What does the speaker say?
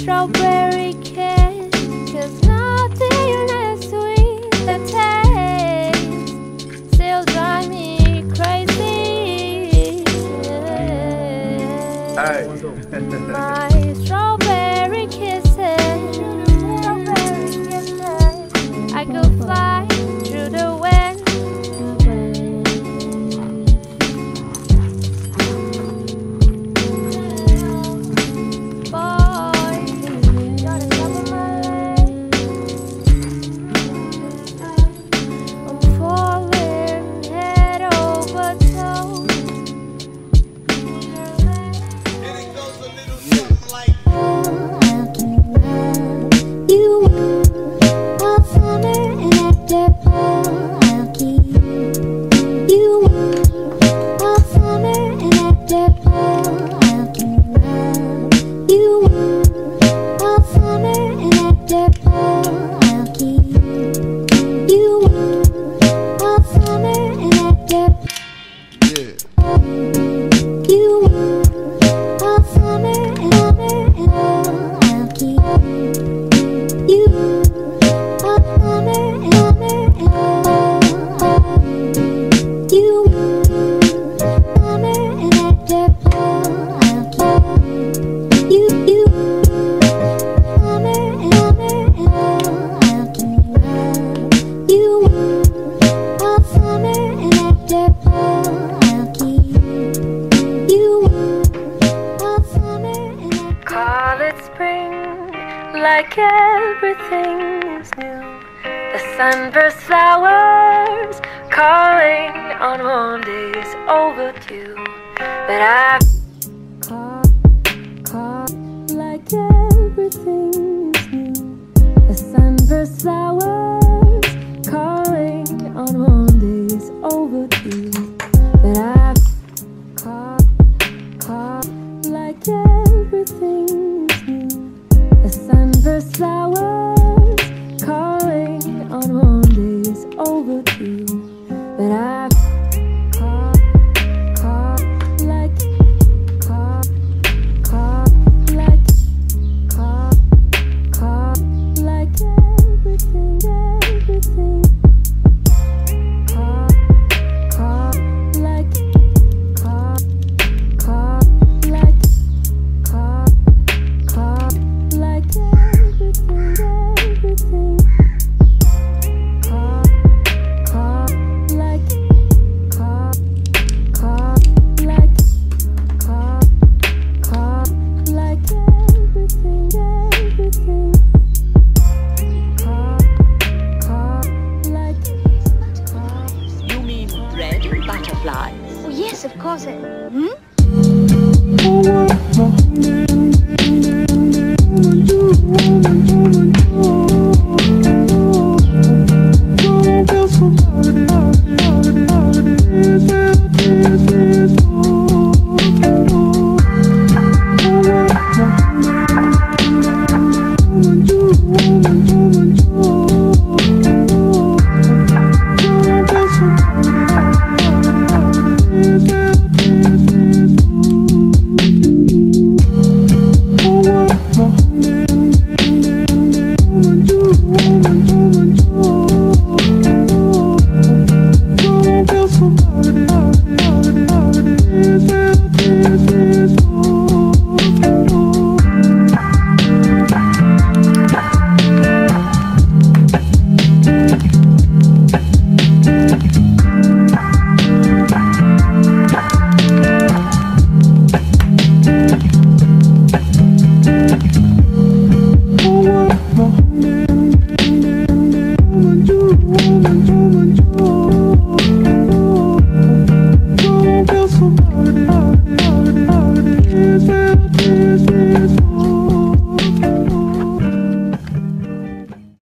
Strawberry cake, 'cause nothing is sweet the taste, still drive me crazy. Yeah. My strawberry kisses, I could fly through the like everything's new, the sunburst flowers calling on Mondays overdue, but I